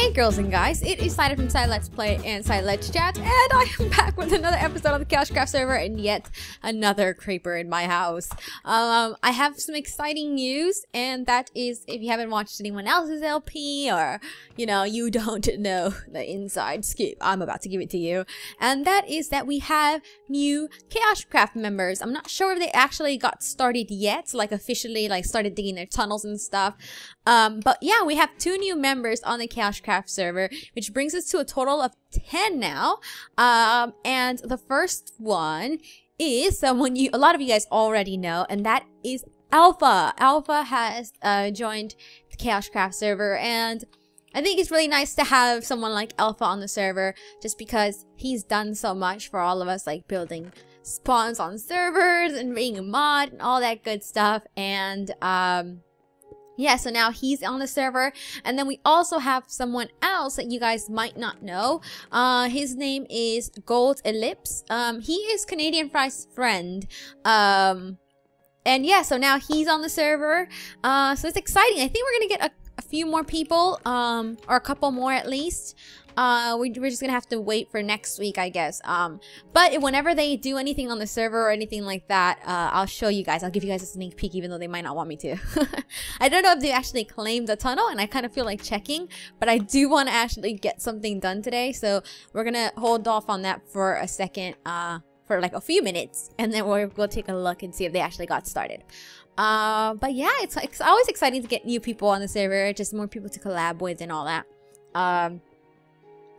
Hey girls and guys, it is Side from Side Let's Play and Side Let's Chat, and I am back with another episode on the Chaos Craft server and yet another creeper in my house. I have some exciting news, and that is if you haven't watched anyone else's LP or, you know, you don't know the inside scoop, I'm about to give it to you. And that is that we have new Chaos Craft members. I'm not sure if they actually got started yet, like officially, like started digging their tunnels and stuff. But yeah, we have two new members on the Chaos Craft server, which brings us to a total of 10 now. And the first one is someone a lot of you guys already know, and that is Alpha. Alpha has joined the Chaos Craft server, and I think it's really nice to have someone like Alpha on the server just because he's done so much for all of us, like building spawns on servers and being a mod and all that good stuff. And yeah, so now he's on the server. And then we also have someone else that you guys might not know. His name is Gold Ellipse. He is Canadian Fries' friend. And yeah, so now he's on the server. So it's exciting. I think we're going to get a few more people, or a couple more at least. We're just going to have to wait for next week, I guess. But whenever they do anything on the server or anything like that, I'll show you guys. I'll give you guys a sneak peek, even though they might not want me to. I don't know if they actually claimed the tunnel, and I kind of feel like checking. But I do want to actually get something done today. So we're going to hold off on that for a second, for like a few minutes. And then we'll go take a look and see if they actually got started. But yeah, it's always exciting to get new people on the server. Just more people to collab with and all that.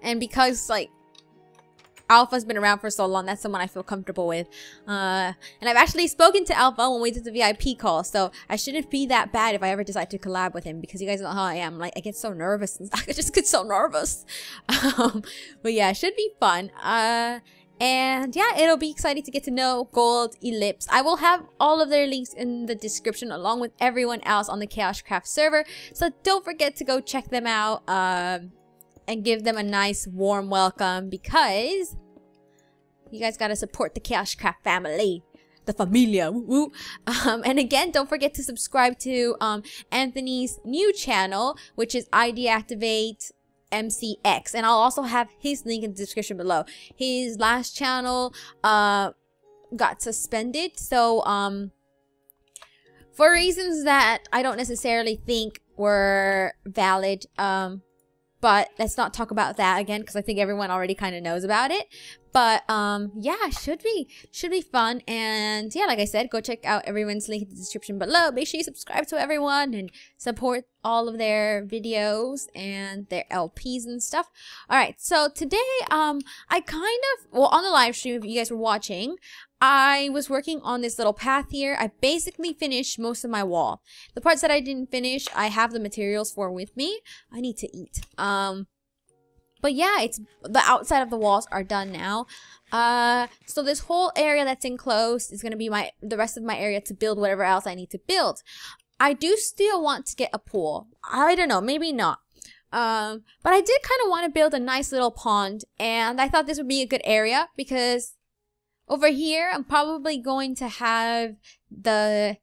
And because, like, Alpha's been around for so long, that's someone I feel comfortable with. And I've actually spoken to Alpha when we did the VIP call, so I shouldn't be that bad if I ever decide to collab with him, because you guys know how I am. Like, I get so nervous. And I just get so nervous. But yeah, it should be fun. And yeah, it'll be exciting to get to know Gold Ellipse. I will have all of their links in the description along with everyone else on the Chaos Craft server, so don't forget to go check them out. And give them a nice warm welcome, because you guys gotta support the Chaos Craft family, the familia. Woo -woo. And again, don't forget to subscribe to Anthony's new channel, which is iDeactivateMCX, and I'll also have his link in the description below. His last channel got suspended, so for reasons that I don't necessarily think were valid. But let's not talk about that again, because I think everyone already kind of knows about it. But yeah, should be fun. And yeah, like I said, go check out everyone's link in the description below. Make sure you subscribe to everyone and support all of their videos and their LPs and stuff. All right, so today I kind of, well, on the live stream, if you guys were watching, I was working on this little path here. I basically finished most of my wall. The parts that I didn't finish, I have the materials for with me. I need to eat. But yeah, it's the outside of the walls are done now. So this whole area that's enclosed is gonna be the rest of my area to build whatever else I need to build. I do still want to get a pool. I don't know, maybe not. But I did kind of want to build a nice little pond, and I thought this would be a good area because over here, I'm probably going to have the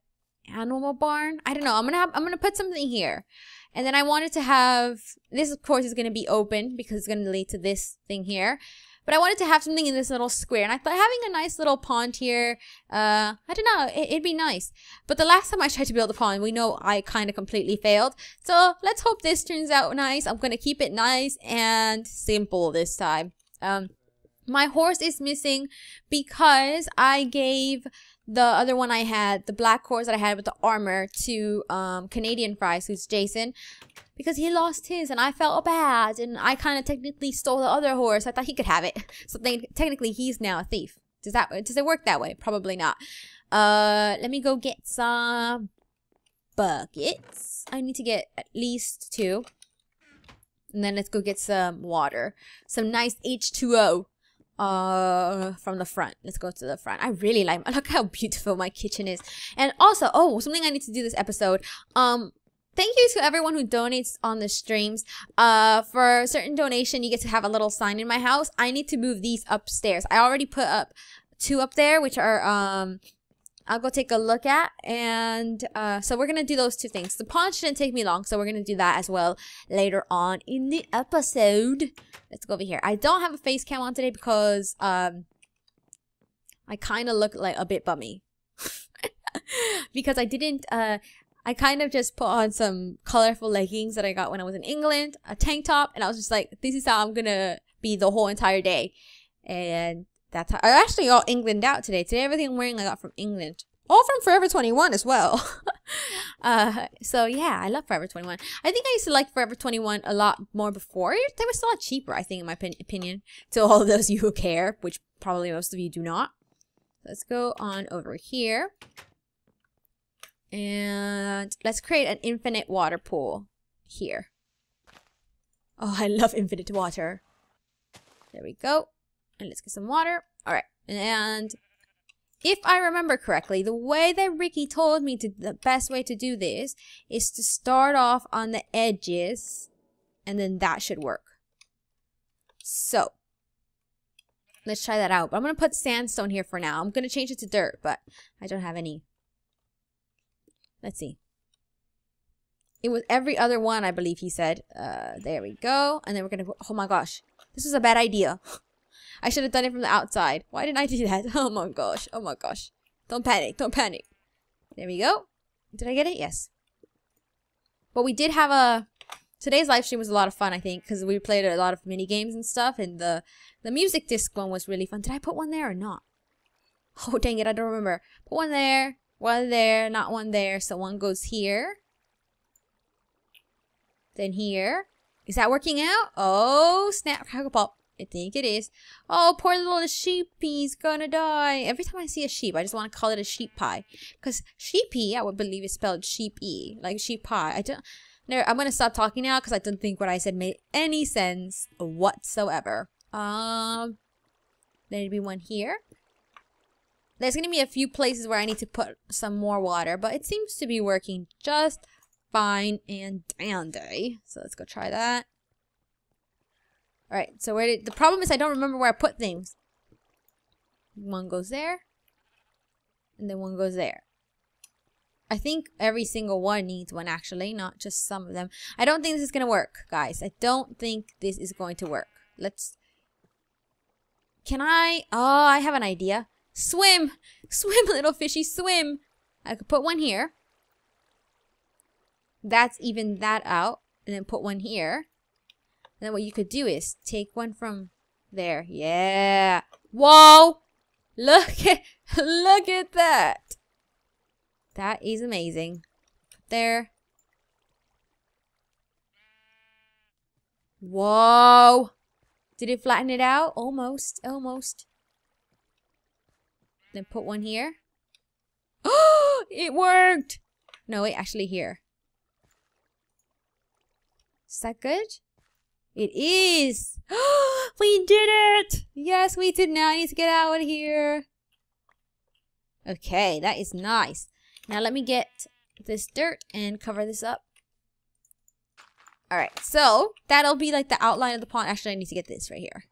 animal barn. I don't know. I'm gonna put something here, and then I wanted to have this. Of course, is gonna be open because it's gonna lead to this thing here. But I wanted to have something in this little square, and I thought having a nice little pond here. I don't know. It'd be nice. But the last time I tried to build a pond, we know I kind of completely failed. So let's hope this turns out nice. I'm gonna keep it nice and simple this time. My horse is missing because I gave the other one I had, the black horse that I had with the armor, to Canadian Fries, who's Jason, because he lost his, and I felt bad, and I kind of technically stole the other horse. I thought he could have it, so technically he's now a thief. Does it work that way? Probably not. Let me go get some buckets. I need to get at least two, and then let's go get some water, some nice H2O. From the front. Let's go to the front. I really like, look how beautiful my kitchen is. And also, oh, something I need to do this episode. Thank you to everyone who donates on the streams. For a certain donation, you get to have a little sign in my house. I need to move these upstairs. I already put up two up there, which are I'll go take a look at, and so we're gonna do those two things. The paunch didn't take me long, so we're gonna do that as well later on in the episode. Let's go over here. I don't have a face cam on today because I kind of look like a bit bummy because I didn't I kind of just put on some colorful leggings that I got when I was in England, a tank top, and I was just like, this is how I'm gonna be the whole entire day. And that's how I actually all England out today. Today, everything I'm wearing I got from England. All from Forever 21 as well. So yeah, I love Forever 21. I think I used to like Forever 21 a lot more before. They were still a lot cheaper, I think, in my opinion. To all of those of you who care, which probably most of you do not. Let's go on over here. And let's create an infinite water pool here. Oh, I love infinite water. There we go. And let's get some water. All right. And if I remember correctly, the way that Ricky told me to, the best way to do this is to start off on the edges, and then that should work. So let's try that out. But I'm going to put sandstone here for now. I'm going to change it to dirt, but I don't have any. Let's see. It was every other one, I believe he said. There we go. And then we're going to put, oh my gosh, this was a bad idea. I should have done it from the outside. Why didn't I do that? Oh my gosh. Oh my gosh. Don't panic. Don't panic. There we go. Did I get it? Yes. But we did have a... Today's live stream was a lot of fun, I think, because we played a lot of mini games and stuff, and the music disc one was really fun. Did I put one there or not? Oh, dang it. I don't remember. Put one there, not one there. So one goes here. Then here. Is that working out? Oh, snap. Crackle pop. I think it is. Oh, poor little sheepy's gonna die. Every time I see a sheep, I just want to call it a sheep pie. Because sheepy, I would believe is spelled sheep-y. Like sheep pie. I don't... No, I'm gonna stop talking now because I don't think what I said made any sense whatsoever. There'd be one here. There's gonna be a few places where I need to put some more water. But it seems to be working just fine and dandy. So let's go try that. Alright, so where did, the problem is I don't remember where I put things. One goes there. And then one goes there. I think every single one needs one, actually. Not just some of them. I don't think this is going to work, guys. I don't think this is going to work. Let's... Can I... Oh, I have an idea. Swim! Swim, little fishy, swim! I could put one here. That's even that out. And then put one here. And then what you could do is take one from there. Yeah. Whoa! Look at that. That is amazing. There. Whoa! Did it flatten it out? Almost. Almost. Then put one here. Oh! It worked! No, wait. Actually here. Is that good? It is! We did it! Yes, we did. Now I need to get out of here. Okay, that is nice. Now let me get this dirt and cover this up. Alright, so that'll be like the outline of the pond. Actually, I need to get this right here.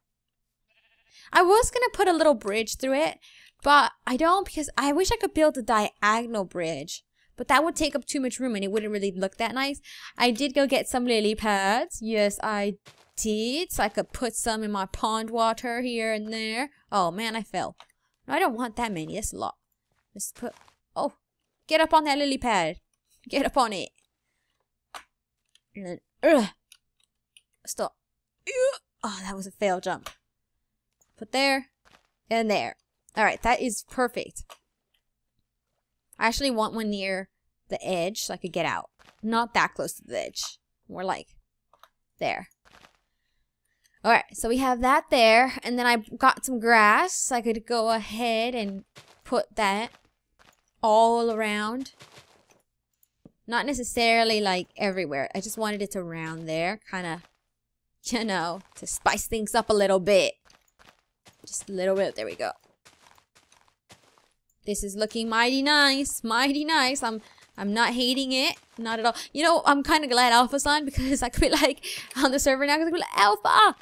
I was going to put a little bridge through it, but I don't because I wish I could build a diagonal bridge. But that would take up too much room and it wouldn't really look that nice. I did go get some lily pads. Yes, I did. So I could put some in my pond water here and there. Oh, man, I fell. No, I don't want that many. That's a lot. Let's put... Oh, get up on that lily pad. Get up on it. And then... Stop. Oh, that was a fail jump. Put there. And there. All right, that is perfect. I actually want one near the edge so I could get out. Not that close to the edge. More like there. Alright, so we have that there. And then I got some grass so I could go ahead and put that all around. Not necessarily like everywhere. I just wanted it around there. Kind of, you know, to spice things up a little bit. Just a little bit. There we go. This is looking mighty nice, mighty nice. I'm not hating it, not at all. You know, I'm kind of glad Alpha's on because I could be like on the server now because I could be like, Alpha,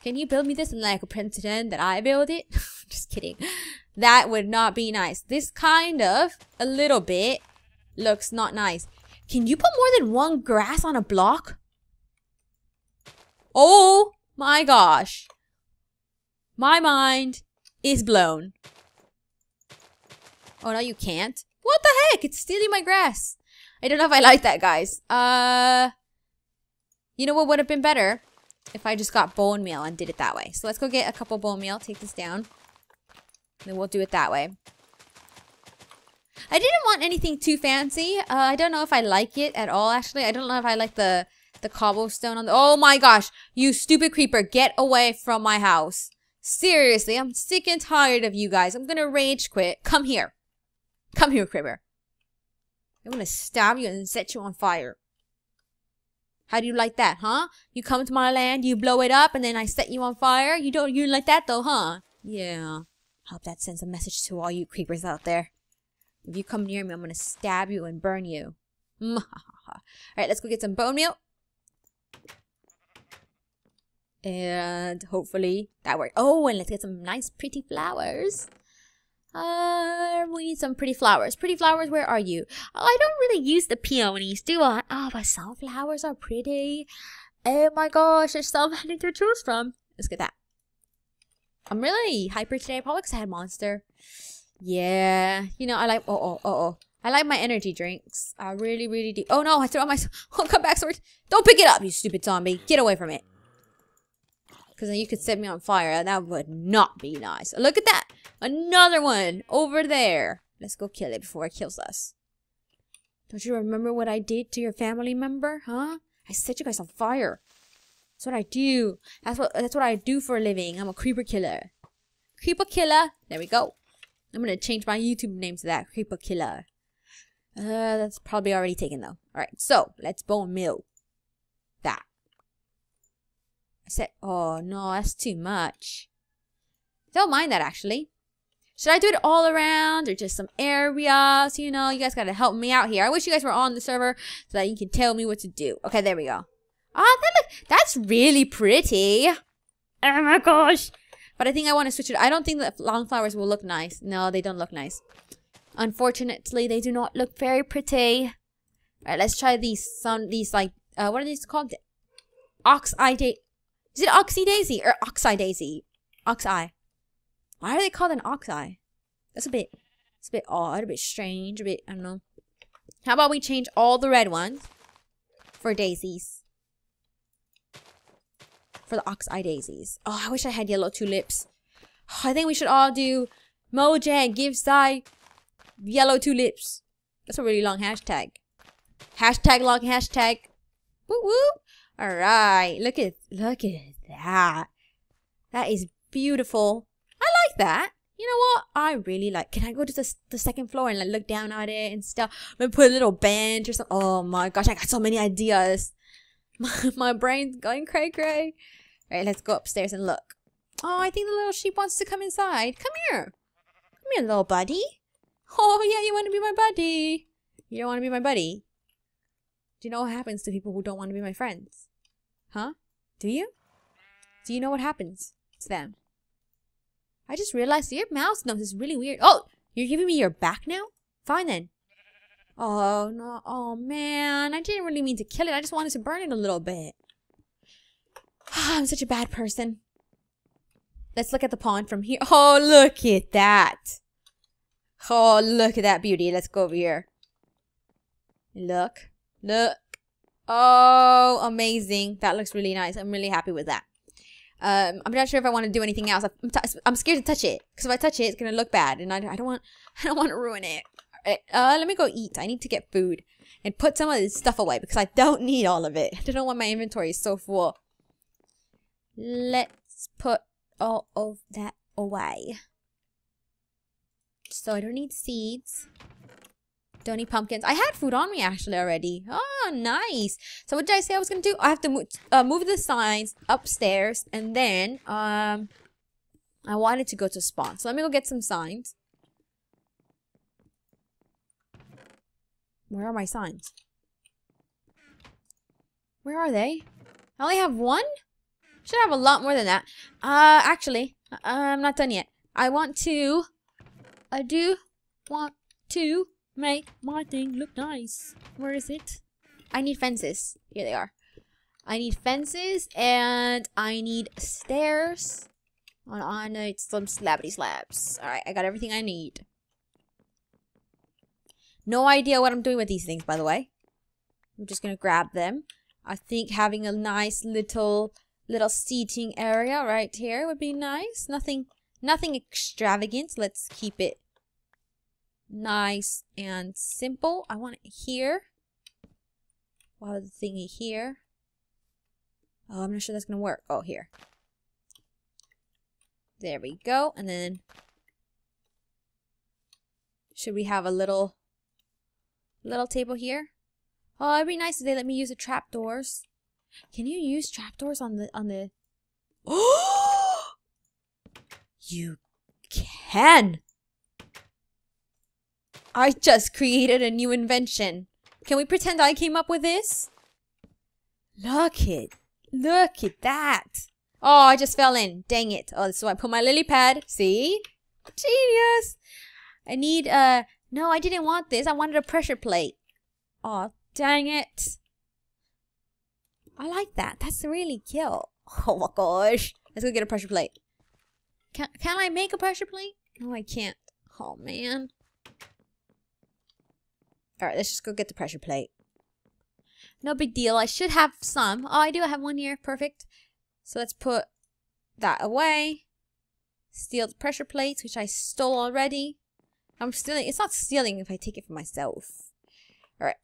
can you build me this? And then I could pretend that I build it. Just kidding. That would not be nice. This kind of, a little bit, looks not nice. Can you put more than one grass on a block? Oh my gosh. My mind is blown. Oh, no, you can't. What the heck? It's stealing my grass. I don't know if I like that, guys. You know what would have been better? If I just got bone meal and did it that way. So let's go get a couple bone meal. Take this down. Then we'll do it that way. I didn't want anything too fancy. I don't know if I like it at all, actually. I don't know if I like the cobblestone on the... Oh my gosh! You stupid creeper! Get away from my house! Seriously, I'm sick and tired of you guys. I'm gonna rage quit. Come here. Come here, creeper. I'm gonna stab you and set you on fire. How do you like that, huh? You come to my land, you blow it up, and then I set you on fire? You like that though, huh? Yeah. I hope that sends a message to all you creepers out there. If you come near me, I'm gonna stab you and burn you. Alright, let's go get some bone meal. And hopefully that worked. Oh, and let's get some nice pretty flowers. We need some pretty flowers. Pretty flowers, where are you? Oh, I don't really use the peonies, do I? Oh, but sunflowers are pretty. Oh my gosh, there's so many to choose from. Let's get that. I'm really hyper today, probably because I had Monster. Yeah, you know, I like, I like my energy drinks. I really, really do. Oh no, I threw out my, oh, come back, sword. Don't pick it up, you stupid zombie. Get away from it. Because then you could set me on fire, and that would not be nice. Look at that! Another one over there. Let's go kill it before it kills us. Don't you remember what I did to your family member, huh? I set you guys on fire. That's what I do. That's what I do for a living. I'm a creeper killer. Creeper killer. There we go. I'm gonna change my YouTube name to that. Creeper killer. That's probably already taken though. All right, so let's bone meal. That. Oh no, that's too much. Don't mind that actually. Should I do it all around or just some areas? You know, you guys gotta help me out here. I wish you guys were on the server so that you can tell me what to do. Okay, there we go. Ah, oh, that's really pretty. Oh my gosh. But I think I want to switch it. I don't think that long flowers will look nice. No, they don't look nice. Unfortunately, they do not look very pretty. Alright, let's try these like what are these called? Is it Oxy Daisy or Oxeye Daisy? Oxeye. Why are they called an Oxeye? That's a bit, it's a bit odd, a bit strange, a bit, I don't know. How about we change all the red ones for daisies? For the Oxeye Daisies. Oh, I wish I had yellow tulips. Oh, I think we should all do Mojang gives Sai yellow tulips. That's a really long hashtag. Hashtag long hashtag. Woo woo. All right, look at that. That is beautiful. I like that. You know what? I really like. Can I go to the second floor and like look down at it and stuff? Maybe put a little bench or something. Oh my gosh, I got so many ideas. My brain's going cray cray. All right, let's go upstairs and look. Oh, I think the little sheep wants to come inside. Come here. Come here, little buddy. Oh yeah, you want to be my buddy. You don't want to be my buddy. Do you know what happens to people who don't want to be my friends? Huh? Do you? Do you know what happens to them? I just realized your mouse nose is really weird. Oh! You're giving me your back now? Fine then. Oh no. Oh man. I didn't really mean to kill it. I just wanted to burn it a little bit. I'm such a bad person. Let's look at the pond from here. Oh, look at that. Oh, look at that beauty. Let's go over here. Look. Look. Oh, amazing. That looks really nice. I'm really happy with that. I'm not sure if I want to do anything else. I'm scared to touch it because if I touch it, it's gonna look bad, and I don't want to ruin it. All right, let me go eat. I need to get food and put some of this stuff away because I don't need all of it. I don't know why my inventory is so full. Let's put all of that away. So I don't need seeds. Don't need pumpkins. I had food on me actually already. Oh, nice. So what did I say I was gonna do? I have to move the signs upstairs, and then I wanted to go to spawn. So let me go get some signs. Where are my signs? Where are they? I only have one? Should have a lot more than that. Actually, I'm not done yet. I do want to make my thing look nice. Where is it? I need fences. Here they are. I need fences and I need stairs. I need some slabbity slabs. Alright, I got everything I need. No idea what I'm doing with these things, by the way. I'm just gonna grab them. I think having a nice little seating area right here would be nice. Nothing extravagant. Let's keep it nice and simple. I want it here. Wow, the thingy here. Oh, I'm not sure that's gonna work. Oh, here. There we go. And then should we have a little table here? Oh, it'd be nice if they let me use the trapdoors. Can you use trapdoors on the? Oh, you can. I just created a new invention. Can we pretend I came up with this? Look at that. Oh, I just fell in. Dang it. Oh, so I put my lily pad. See? Genius. I need, no, I didn't want this. I wanted a pressure plate. Oh, dang it. I like that. That's really cute. Oh my gosh. Let's go get a pressure plate. Can I make a pressure plate? No, I can't. Oh, man. Alright, let's just go get the pressure plate. No big deal. I should have some. Oh, I do. I have one here. Perfect. So let's put that away. Steal the pressure plates, which I stole already. I'm stealing. It's not stealing if I take it for myself. Alright.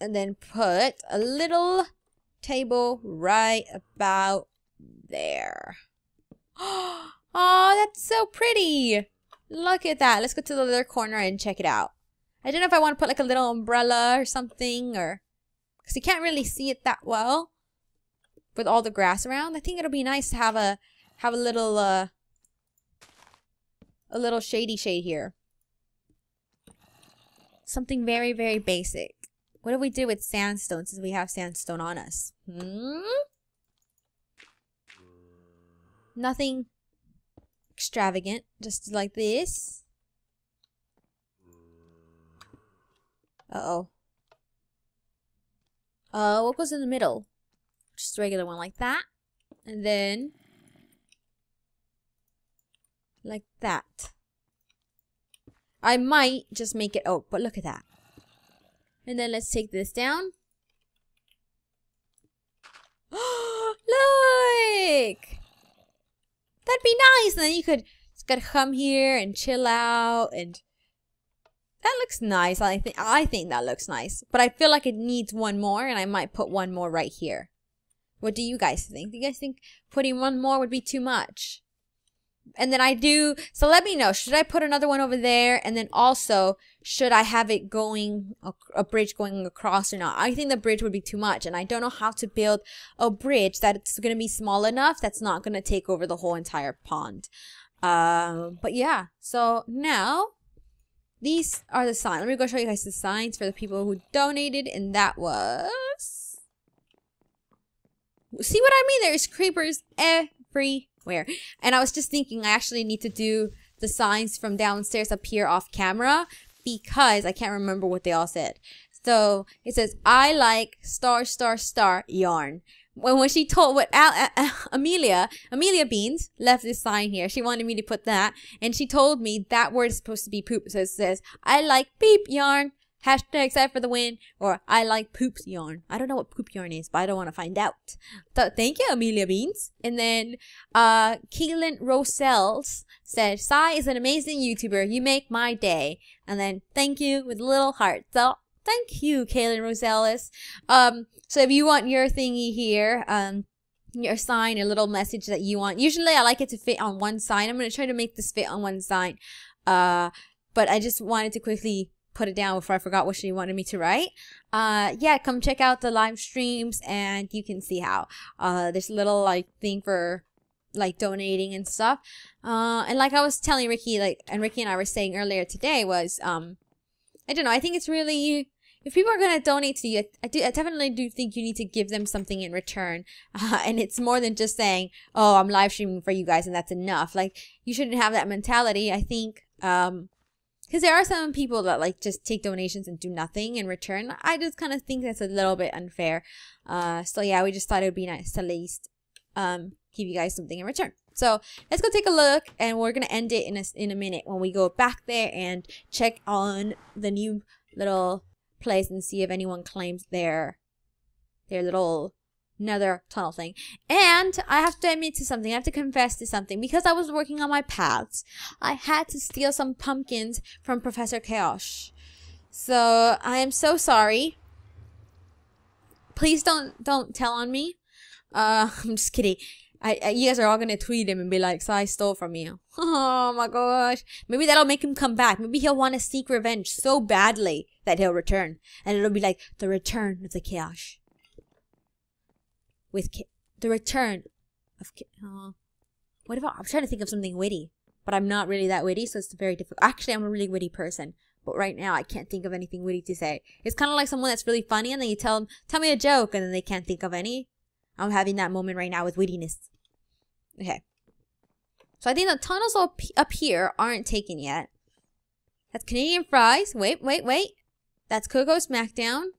And then put a little table right about there. Oh, that's so pretty. Look at that. Let's go to the other corner and check it out. I don't know if I want to put like a little umbrella or something, or because you can't really see it that well with all the grass around. I think it'll be nice to have a little shady shade here. Something very, very basic. What do we do with sandstone since we have sandstone on us? Nothing extravagant, just like this. Uh-oh. What goes in the middle? Just a regular one like that. And then like that. I might just make it oak, but look at that. And then let's take this down. Look! That'd be nice. And then you could come here and chill out, and that looks nice. I think that looks nice. But I feel like it needs one more, and I might put one more right here. What do you guys think? Do you guys think putting one more would be too much? And then I do, so let me know. Should I put another one over there? And then also, should I have it going, a bridge going across or not? I think the bridge would be too much, and I don't know how to build a bridge that's going to be small enough that's not going to take over the whole entire pond. But yeah, so now these are the signs. Let me go show you guys the signs for the people who donated, and that was... See what I mean? There's creepers everywhere. And I was just thinking I actually need to do the signs from downstairs up here off camera because I can't remember what they all said. So it says, I like *** yarn. When she told what Amelia Beans left this sign here, she wanted me to put that, and she told me that word is supposed to be poop. So it says, I like beep yarn, #sad for the win, or I like poops yarn. I don't know what poop yarn is, but I don't want to find out. So thank you, Amelia Beans. And then Kaylin Rosales said, Sai is an amazing YouTuber. You make my day. And then thank you with little heart. So thank you, Kaylin Rosales. So if you want your thingy here, your sign, a little message that you want. Usually I like it to fit on one sign. I'm going to try to make this fit on one sign. But I just wanted to quickly put it down before I forgot what she wanted me to write. Yeah, come check out the live streams and you can see how. There's a little like thing for like donating and stuff. And like I was telling Ricky, like, and Ricky and I were saying earlier today was, I don't know, I think it's really... if people are gonna donate to you, I definitely do think you need to give them something in return, and it's more than just saying, "Oh, I'm live streaming for you guys," and that's enough. Like, you shouldn't have that mentality. I think, because there are some people that like just take donations and do nothing in return. I just kind of think that's a little bit unfair. So yeah, we just thought it would be nice to at least give you guys something in return. So let's go take a look, and we're gonna end it in a minute when we go back there and check on the new little place and see if anyone claims their little nether tunnel thing. And I have to admit to something, I have to confess to something, because I was working on my paths, I had to steal some pumpkins from Professor Kaosh. So I am so sorry. Please don't tell on me. I'm just kidding. You guys are all going to tweet him and be like, "Sai stole from you." Oh my gosh. Maybe that'll make him come back. Maybe he'll want to seek revenge so badly that he'll return. And it'll be like, the return of the Kaosh. With the return of what if I'm trying to think of something witty. But I'm not really that witty, so it's very difficult. Actually, I'm a really witty person. But right now, I can't think of anything witty to say. It's kind of like someone that's really funny, and then you tell them, "Tell me a joke," and then they can't think of any. I'm having that moment right now with wittiness. Okay. So I think the tunnels up here aren't taken yet. That's Canadian Fries. Wait, wait, wait. That's Coco Smackdown.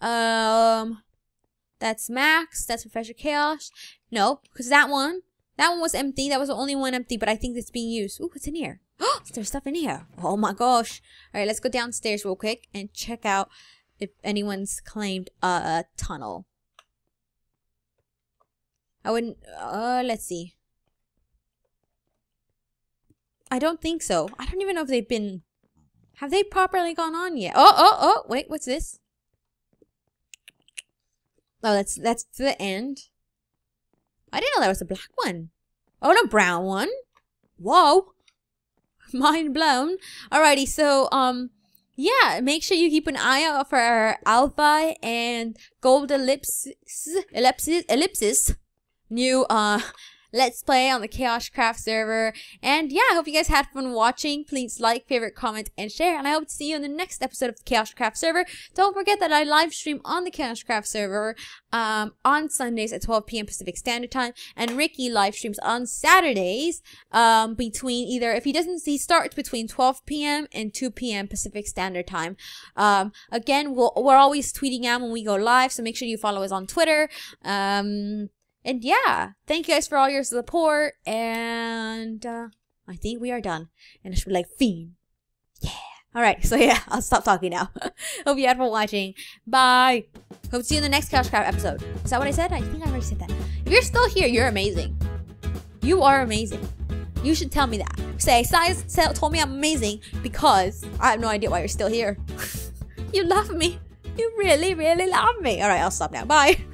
That's Max. That's Professor Kaosh. No, because that one was empty. That was the only one empty, but I think it's being used. Ooh, what's in here? Oh, there's stuff in here. Oh my gosh. All right, let's go downstairs real quick and check out if anyone's claimed a tunnel. I wouldn't, let's see. I don't think so. I don't even know if they've been, have they properly gone on yet? Oh, wait, what's this? Oh, that's to the end. I didn't know there was a black one. Oh, and a brown one. Whoa. Mind blown. Alrighty, so, yeah, make sure you keep an eye out for our Alpha and Gold Ellipses. New Let's Play on the Chaos Craft server. And yeah, I hope you guys had fun watching. Please like, favorite, comment, and share. And I hope to see you in the next episode of the Chaos Craft server. Don't forget that I live stream on the Chaos Craft server on Sundays at 12 p.m. Pacific Standard Time. And Ricky live streams on Saturdays between either, if he doesn't, he starts between 12 p.m. and 2 p.m. Pacific Standard Time. Again, we're always tweeting out when we go live, so make sure you follow us on Twitter. And yeah, thank you guys for all your support, and I think we are done. And I should be like, fiend. Yeah. Alright, so yeah, I'll stop talking now. Hope you had fun watching. Bye. Hope to see you in the next Chaos Craft episode. Is that what I said? I think I already said that. If you're still here, you're amazing. You are amazing. You should tell me that. Say, Sai told me I'm amazing because I have no idea why you're still here. You love me. You really, really love me. Alright, I'll stop now. Bye.